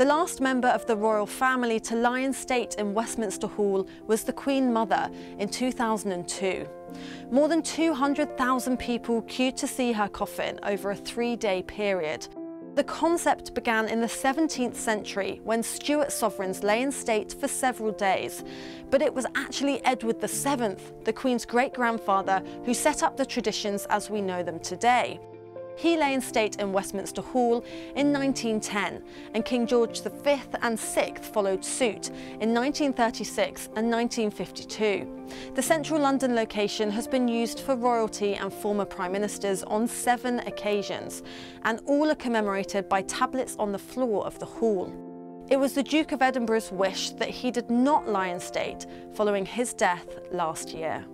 The last member of the royal family to lie in state in Westminster Hall was the Queen Mother in 2002. More than 200,000 people queued to see her coffin over a three-day period. The concept began in the 17th century when Stuart sovereigns lay in state for several days, but it was actually Edward VII, the Queen's great-grandfather, who set up the traditions as we know them today. He lay in state in Westminster Hall in 1910, and King George V and VI followed suit in 1936 and 1952. The central London location has been used for royalty and former prime ministers on 7 occasions, and all are commemorated by tablets on the floor of the hall. It was the Duke of Edinburgh's wish that he did not lie in state following his death last year.